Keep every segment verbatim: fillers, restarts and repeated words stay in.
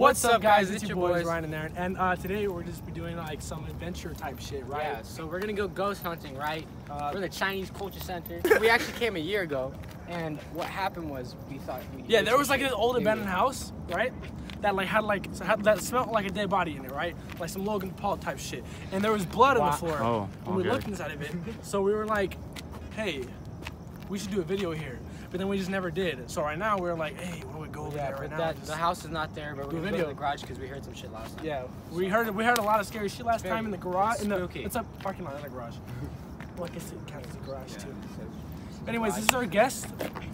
What's up, guys? It's your boys, Ryan and Aaron, and uh, today we're just be doing like some adventure type shit, right? Yeah. So we're gonna go ghost hunting, right? Uh, we're in the Chinese Culture Center. We actually came a year ago, and what happened was we thought. We yeah, there was like an old abandoned house, right? That like had like so had, that smelled like a dead body in it, right? Like some Logan Paul type shit, and there was blood wow. on the floor. Oh, and we okay. looked inside of it, so we were like, hey, we should do a video here. But then we just never did. So right now we're like, hey, where do we go over yeah, there right now? That, the house is not there, but we're gonna go in the garage because we heard some shit last time. Yeah, so. we heard we heard a lot of scary shit last Very time in the garage. In the, it's a parking lot, not a garage. Well, I guess it counts as a garage yeah, too. It's a, it's Anyways, garage. This is our guest.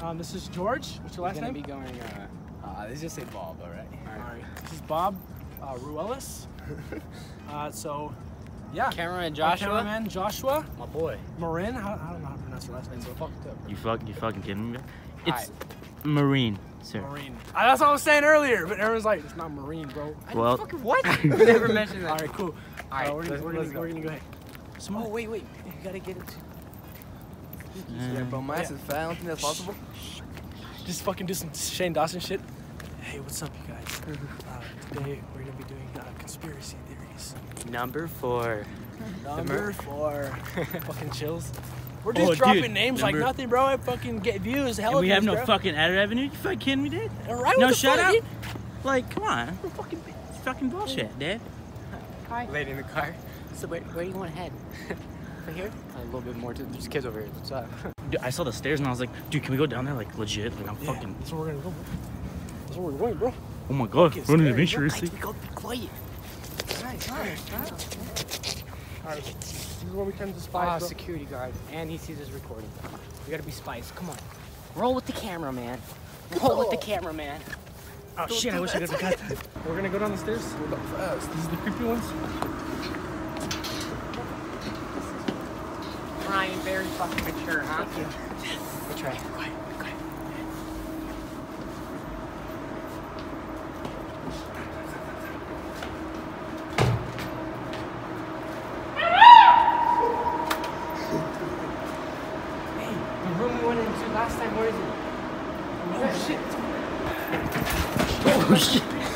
Um, this is George. What's your last We're gonna name? Gonna be going. Uh, uh, let's just say Bob. All right. All right. All right. This is Bob uh, Ruelas. uh, so, yeah. Cameraman Joshua. Our cameraman Joshua. My boy. Marin. I, I don't know. Your last name, so fucked up. You fuck, you fucking kidding me? It's Marine, sir. Marine. I, that's what I was saying earlier, but everyone's like, it's not Marine, bro. I well, fucking what? Never mentioned that. All right, cool. All right, uh, we're, let's, we're, let's gonna, go. we're gonna go ahead. Small. Oh wait, wait, you gotta get it. Yeah, yeah bro, my ass yeah. is fat. I don't think that's possible. Just fucking do some Shane Dawson shit. Hey, what's up, you guys? Uh, today we're gonna be doing uh, conspiracy theories. Number four. Number four. Fucking chills. We're just oh, dropping dude. names Number... like nothing, bro. I fucking get views. Hell, and we have no bro. fucking ad revenue. You fucking kidding me, dude? All right, no shout out. Like, come on. We're fucking, it's fucking bullshit, yeah. dude. Hi. Lady in the car. So where, where do you want to head? Right here? A little bit more. To, there's kids over here. What's up? Dude, I saw the stairs and I was like, dude, can we go down there? Like legit? Like I'm yeah, fucking. That's where we're gonna go. That's where we're going, bro. Oh my god, we're running adventurously. Go be quiet. Nice, nice, nice. All right. This is where we turn to spies. Ah, security guard, and he sees us recording. We gotta be spies. Come on, roll with the camera, man. Roll oh. with the camera, man. Oh Don't shit! I wish I could have got that. We're gonna go down the stairs. We're going fast. These are the creepy ones. Ryan, very fucking mature, huh? Yeah. That's right. Go ahead. Go ahead.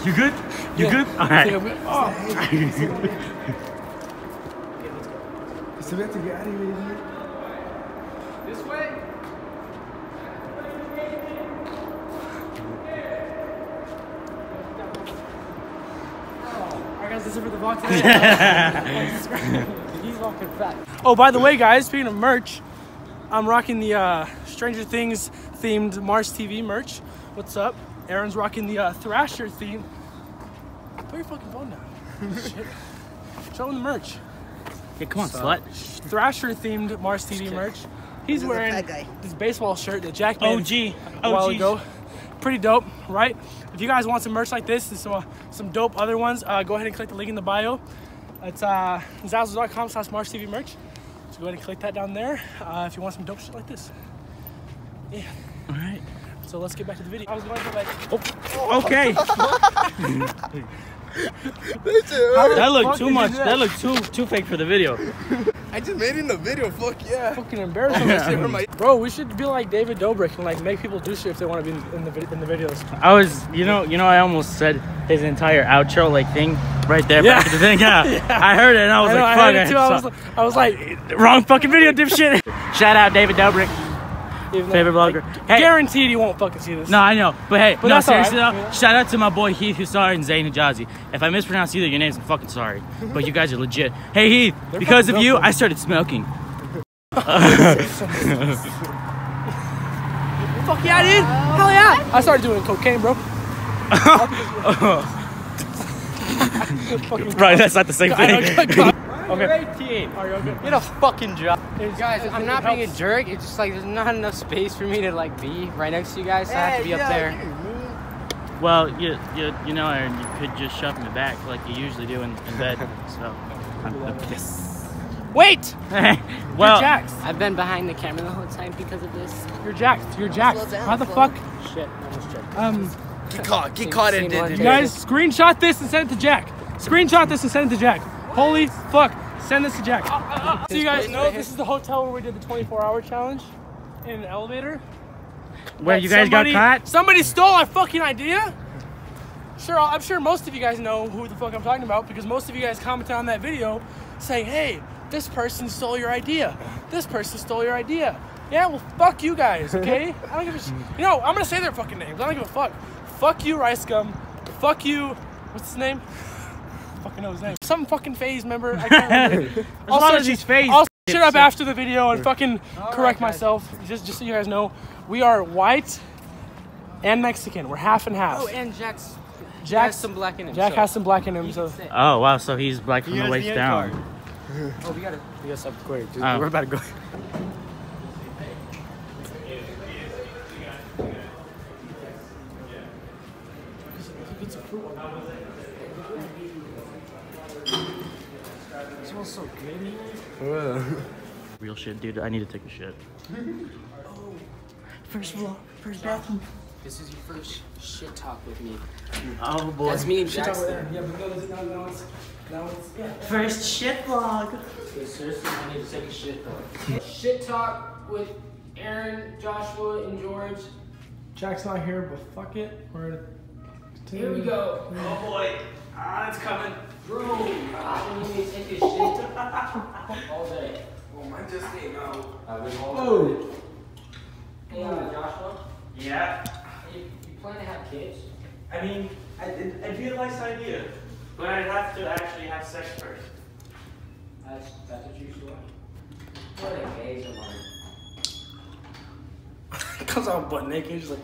You good? You yeah. good? All right. Yeah, good. Oh. Okay, let's go. So we have to get out of here, dude. This way. Oh, I got this over the box. He's walking back. Oh, by the way, guys. Speaking of merch, I'm rocking the uh, Stranger Things themed Mars T V merch. What's up? Aaron's rocking the uh, Thrasher theme. Put your fucking phone down. Shit. Show him the merch. Yeah, come on, so, slut. Thrasher themed Mars T V merch. He's wearing this baseball shirt that Jack made O G. a while O Gs. ago. Pretty dope, right? If you guys want some merch like this and some, uh, some dope other ones, uh, go ahead and click the link in the bio. It's uh, zazzles dot com slash Mars T V merch. So go ahead and click that down there uh, if you want some dope shit like this. Yeah. All right. So let's get back to the video. I was going to go back. Oh. Okay. That looked too much. That? that looked too too fake for the video. I just made it in the video. Fuck yeah. Fucking embarrassing. Yeah. My... Bro, we should be like David Dobrik and like make people do shit if they want to be in, in the in the videos. I was, you know, you know, I almost said his entire outro like thing right there. Yeah. The thing, yeah. yeah. I heard it and I was I know, like, fuck. I, heard it too. I, was, I was like, wrong fucking video, dipshit. Shout out David Dobrik. Even Favorite though, vlogger. Like, hey, guaranteed you won't fucking see this. No, I know. But hey, but no, seriously right. though, yeah. shout out to my boy Heath Hussar and Zayn Ajazi. If I mispronounce either your names, I'm fucking sorry. But you guys are legit. Hey Heath, They're because of you, them. I started smoking. Fuck yeah, dude. Hell yeah. I started doing cocaine, bro. Right, that's not the same thing. Okay. eighteen. Are you okay? Get a fucking job. There's, guys, I'm not being helps. a jerk. It's just like there's not enough space for me to like be right next to you guys. So hey, I have to be yeah, up there. You. Well, you, you you know, Aaron, you could just shove me back like you usually do in, in bed. So I'm a piss. Wait. Well, you're jacked. I've been behind the camera the whole time because of this. You're jacked. You're jacked. Down, How the slow. fuck? Shit. I was jacked. Um. Get caught. Get caught in it. You guys, screenshot this and send it to Jack. Screenshot this and send it to Jack. Holy fuck. Send this to Jack. Uh, uh, uh. So you guys know this is the hotel where we did the twenty-four hour challenge in an elevator. Where you guys somebody, got caught? Somebody stole our fucking idea. sure, I'm sure most of you guys know who the fuck I'm talking about, because most of you guys commented on that video saying, hey, this person stole your idea. This person stole your idea. Yeah, well, fuck you guys, okay? I don't give a shit. You know, I'm going to say their fucking names. I don't give a fuck. Fuck you, Rice Gum. Fuck you. What's his name? I fucking know his name. Some fucking phase member. I can't remember. Also, these phase. I'll shit up after the video and fucking all correct right, myself. Just, just so you guys know, we are white and Mexican. We're half and half. Oh, and Jack's. Jack has some black in him. Jack so. has some black in him. So. Oh wow, so he's black from he the waist the down. Card. Oh, we gotta. We gotta stop quick. Oh. We're about to go. It smells so good. Real shit, dude. I need to take a shit. Oh, first vlog, first bathroom. This is your first shit talk with me. Oh boy. That's me and Jackson. Yeah, because now, now it's, now it's, yeah. First shit vlog. Okay, seriously, I need to take a shit talk. Shit talk with Aaron, Joshua, and George. Jack's not here, but fuck it. We're Here we go. Oh boy. Ah, it's coming. Bro, I need to take this shit all day. Well, mine just came out. I've been all day. Hey, uh, Joshua? Yeah? You, you plan to have kids? I mean, I, I, I do like this idea, but I'd have to actually have sex first. That's, that's what you should want. What a gays are like. He comes out butt naked, he's like,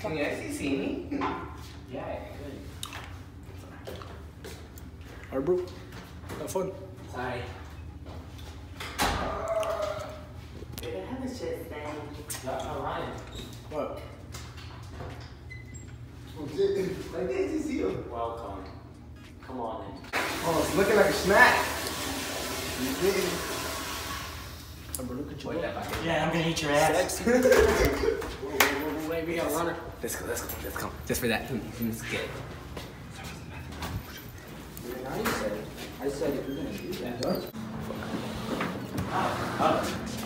can you actually see me? Yeah, good. Alright, bro. Have fun. Sorry. Uh, You're gonna have a shit thing. That's not Ryan. What? Legit. Like, did you see him? Welcome. Come on in. Oh, it's looking like a snack. You did. I'm gonna look at you. Yeah, I'm gonna eat your ass. Maybe I'll run it. Let's go, let's go, let's go. Just for that. Let's get it. I said it. I said it. We're going to do that.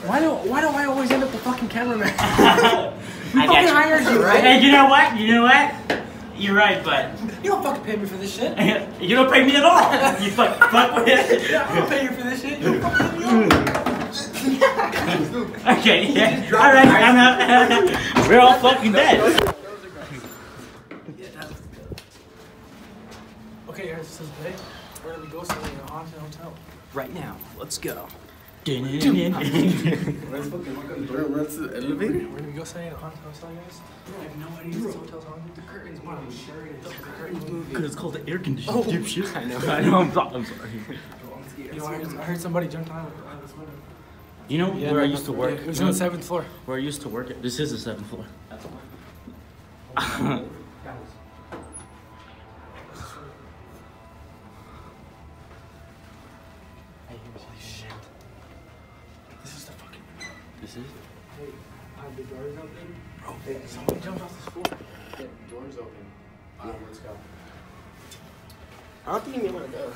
Why do, why do I always end up the fucking cameraman? You fucking hired you, right? Hey, you know what? You know what? You're right, bud. You don't fucking pay me for this shit. You don't pay me at all. You fucking fuck with it. Yeah, I don't pay you for this shit. You fucking pay me off. Okay, yeah. Alright, I'm out. We're all fucking dead. Okay, guys, this is big. Where do we go somewhere in a haunted hotel? Right now, let's go. Let's fucking walk on the door. We're to the elevator. Where do we go somewhere in a haunted hotel, guys? I have no idea. This hotel's haunted. The curtains, what I'm sure it is. The curtains moving. Because it's called the air conditioning. Oh, dipshit. I know. I know. I'm sorry. I'm sorry. Yo, I, heard, I heard somebody jumped out of this window. You know yeah, where no, I used to work? It was on the seventh floor. Where I used to work at? This is the seventh floor. That's one. Holy shit. This is the fucking... This is? Hey, are the doors open? Bro, hey, somebody jumped off this floor. Yeah, the door's open. Yeah. Alright, let's go. I don't think you want to go.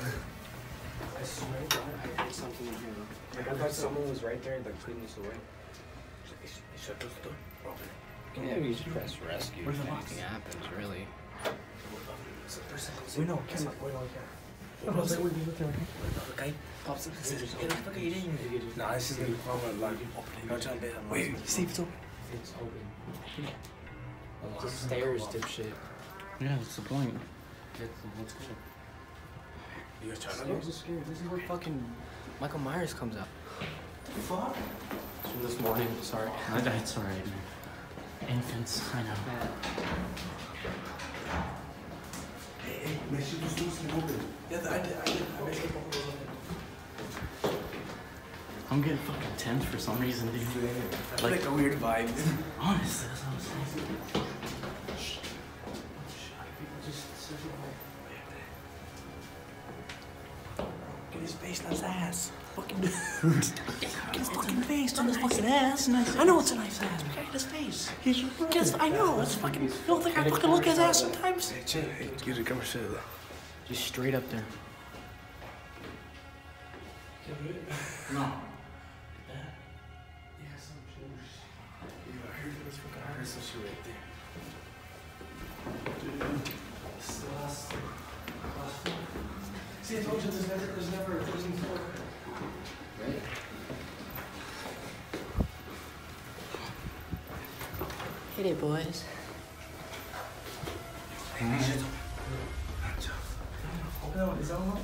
I swear to God, I heard something in here. Like, I thought someone was right there, like, putting this away. They shut this door. Yeah, we just press rescue. Where's the box? Nothing happens, really. We know, camera. We know, camera. I was like, we'd be looking right here. The guy pops up and says, hey, what the fuck are you doing? Nah, this is gonna be fun. Like, no time bed. Wait, see if it's open. It's open. The stairs, dipshit. Yeah, that's the point. Let's go. You guys trying to go? This is where fucking Michael Myers comes out. What the fuck? It's from this morning. Sorry. I died. It's alright. Infants. I know. Hey, hey, make sure those doors can open. Yeah, I did. I did. I made sure both of those open. I'm getting fucking tense for some reason, dude. That's like, like a weird vibe. Honestly, that's what I'm saying. Shh. People just sit away. His face on his ass. Fucking dude. Get his fucking face on his fucking ass. I know it's a nice ass, but get his face. His, I know, it's fucking. You don't think I fucking look at his ass sometimes? Hey, chill. Hey, get it. Come sit there. Just straight up there. No. Yeah, some shit. I heard this fucking. I heard some shit right there. Dude. It's the last, the last floor. See, I told you there's never, there's never a closing floor. Right? Hit it, boys. Hey, we should... No, is that one?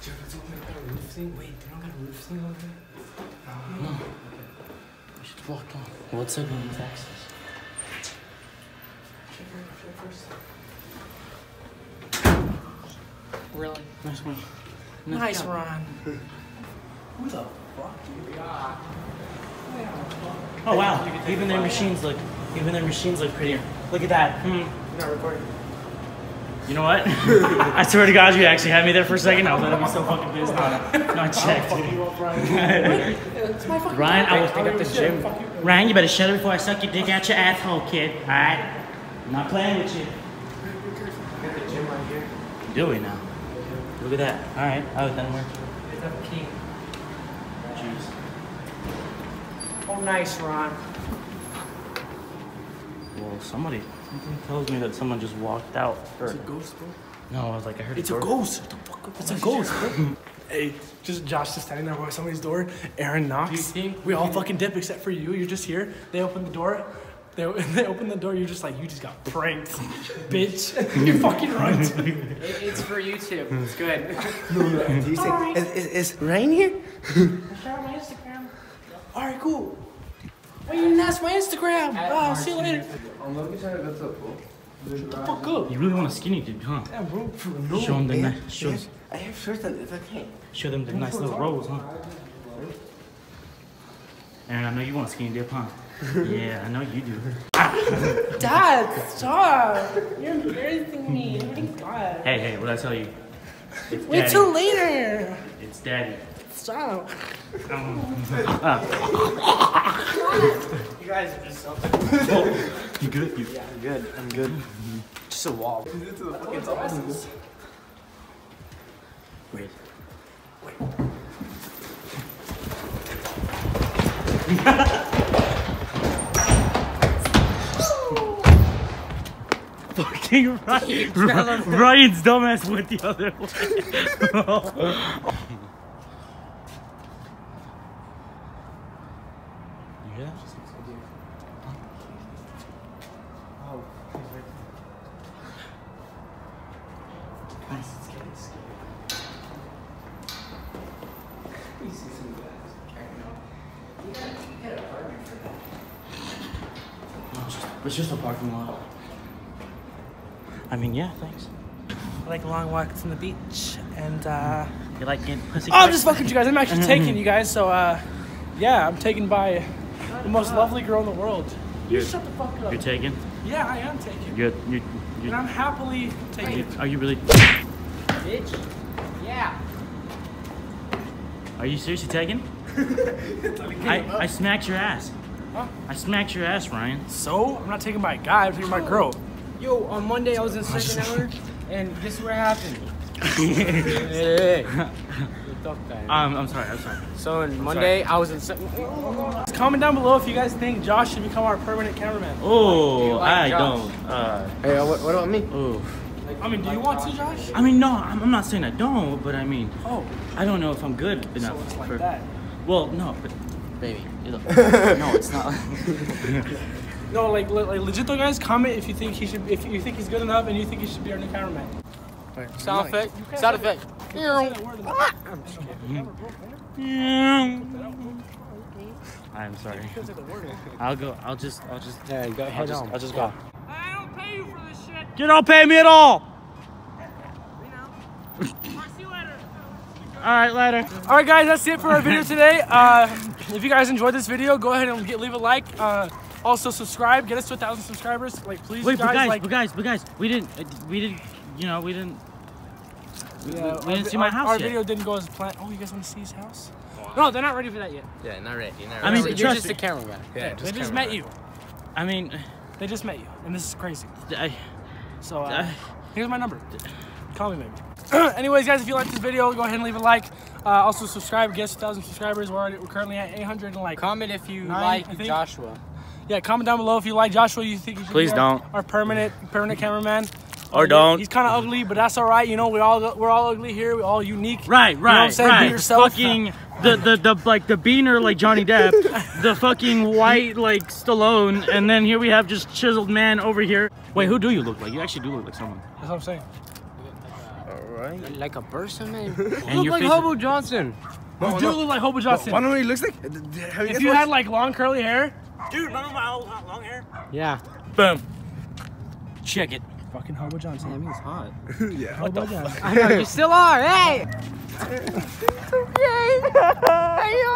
Jeff, it's open. Got a roof thing? Wait, they don't got a roof thing over there? No. No. Okay. We should walk down. What's up with access? Check her first. Really? Nice one. Nice, nice Ron. Who the fuck do you got? Oh wow! Even their machines look, even their machines look prettier. Look at that. Hmm. You're not recording. You know what? I swear to God, you actually had me there for a second. I was like, I'm so fucking pissed. No, I checked. Ryan, Ryan I was pick up the gym. You. Ryan, you better shut up before I suck your dick out your asshole, kid. All right? I'm not playing with you. We got the gym right here. Do we now? Look at that. All right. Oh, that worked. It's up a key. Jeez. Oh, nice, Ron. Well, somebody. Something tells me that someone just walked out. It's a ghost, bro. No, I was like, I heard it's a ghost. What the fuck? It's a ghost, bro. Hey, just Josh just standing there by somebody's door. Aaron knocks. Do you think we all fucking dip except for you? You're just here. They open the door. They they open the door. You're just like, you just got pranked, bitch. You're fucking right. It, it's for you too. It's good. Do you say, right. is, is, is Ryan here? I'll share on my Instagram. All right, cool. Why you didn't ask my Instagram? At oh, I'll see you later. I'm looking to go to the pool. Shut the fuck up. You really want a skinny dude, huh? Yeah, bro. For no. Show them the nice... Show them... I have shirts that if I can't. Show them the I'm nice little rolls, huh? Aaron, I know you want a skinny dip, huh? Yeah, I know you do. Dad, stop. You're embarrassing me. Oh my God. Hey, hey, what'd I tell you? It's wait till later. It's daddy. Stop. Um, uh. You guys are just something. Oh, you good? You, yeah, I'm good. I'm good. Mm-hmm. Just a wall. It's awesome. Wait. Wait. Fucking Ryan. Ryan's dumbass went the other way. It's just a parking lot. I mean, yeah, thanks. I like long walks on the beach, and, uh... You like getting pussy? Oh, I'm just fucking you guys. I'm actually taking you guys, so, uh... yeah, I'm taken by the most lovely girl in the world. You're, you shut the fuck up. You're taken? Yeah, I am taken. You're... you're, you're and I'm happily taken. Are you really... Bitch? Yeah. Are you seriously taken? I, I smacked your ass. Huh? I smacked your ass, Ryan. So? I'm not taking my guy, I'm taking my girl. Yo, on Monday I was in second hour, and guess what happened? Hey, hey, hey. Um, I'm sorry, I'm sorry. So on I'm Monday, sorry. I was in second hour. Comment down below if you guys think Josh should become our permanent cameraman. Oh, do like I Josh? Don't. Uh, hey, what, what about me? Ooh. Like, I mean, do you like want Josh? to, Josh? I mean, no, I'm, I'm not saying I don't, but I mean, oh, I don't know if I'm good enough. So it's like for, that. Well, no, but... Baby, no, it's not. No, like, like legit though, guys. Comment if you think he should, if you think he's good enough, and you think he should be our new cameraman. Right. Sound effect. Sound effect. I'm sorry. I'll go. I'll just. I'll just. Yeah, go, I'll, just I'll just go. I don't pay you for this shit. You don't pay me at all. You know. All right, later. All right, guys, that's it for our video today. Uh, if you guys enjoyed this video, go ahead and get, leave a like. Uh, also, subscribe. Get us to a thousand subscribers. Like, please, Wait, guys. Wait, but guys, like, but guys, but guys, we didn't, we didn't, you know, we didn't. Yeah, we, we didn't see my house. Our yet. video didn't go as planned. Oh, you guys want to see his house? No, they're not ready for that yet. Yeah, not ready. You're not ready. I mean, you're trust just me. a cameraman. Yeah, yeah just they just cameraman. met you. I mean, they just met you, and this is crazy. I, so uh, I, here's my number. Call me, maybe. Anyways, guys, if you liked this video, go ahead and leave a like. Uh, also, subscribe. Get us one thousand subscribers. We're, already, we're currently at eight hundred and like. Comment if you nine, like Joshua. Yeah, comment down below if you like Joshua. You think you should Please be don't. Our permanent, permanent cameraman. Or don't. He's kind of ugly, but that's all right. You know, we're all we're all ugly here. We're all unique. Right, right, you know what I'm saying? Right. Be yourself. Fucking the the the like the beaner like Johnny Depp, the fucking white like Stallone, and then here we have just chiseled man over here. Wait, who do you look like? You actually do look like someone. That's what I'm saying. All right. Like a person, man. You look like Hobo Johnson. You no, do no. look like Hobo Johnson. No, I don't know what he looks like. Have you if you watched? had like long curly hair, dude. Remember my old long hair? Yeah. Boom. Check it. Fucking Hobo Johnson. That means hot. Yeah. Hobo Johnson. I know you still are. Hey.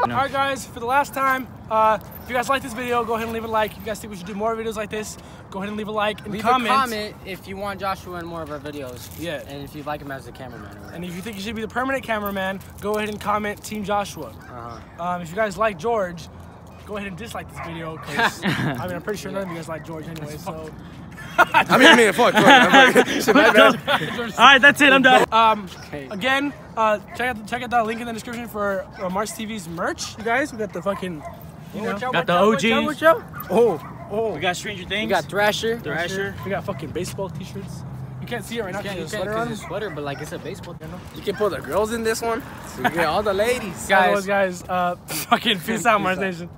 All right, guys. For the last time, uh, if you guys like this video, go ahead and leave a like. If you guys think we should do more videos like this, go ahead and leave a like and leave comment. Leave a comment if you want Joshua in more of our videos. Yeah. And if you like him as a cameraman. Or and if you think he should be the permanent cameraman, go ahead and comment Team Joshua. Uh-huh. um, if you guys like George, go ahead and dislike this video. Cause, I mean, I'm pretty sure none of you guys like George anyway. So. I mean, I mean, fuck. All right, that's it. I'm done. Um, again, uh, check out check out that link in the description for uh, Mars T V's merch. You guys, we got the fucking, you know, got the O Gs. Oh, oh, we got Stranger Things. We got Thrasher. Thrasher. We got fucking baseball T-shirts. You can't see it right now. You can't sweater on. It's a sweater, but like it's a baseball. You know? You can put the girls in this one. So you get all the ladies. Guys, guys, uh, fucking peace out, Mars Nation.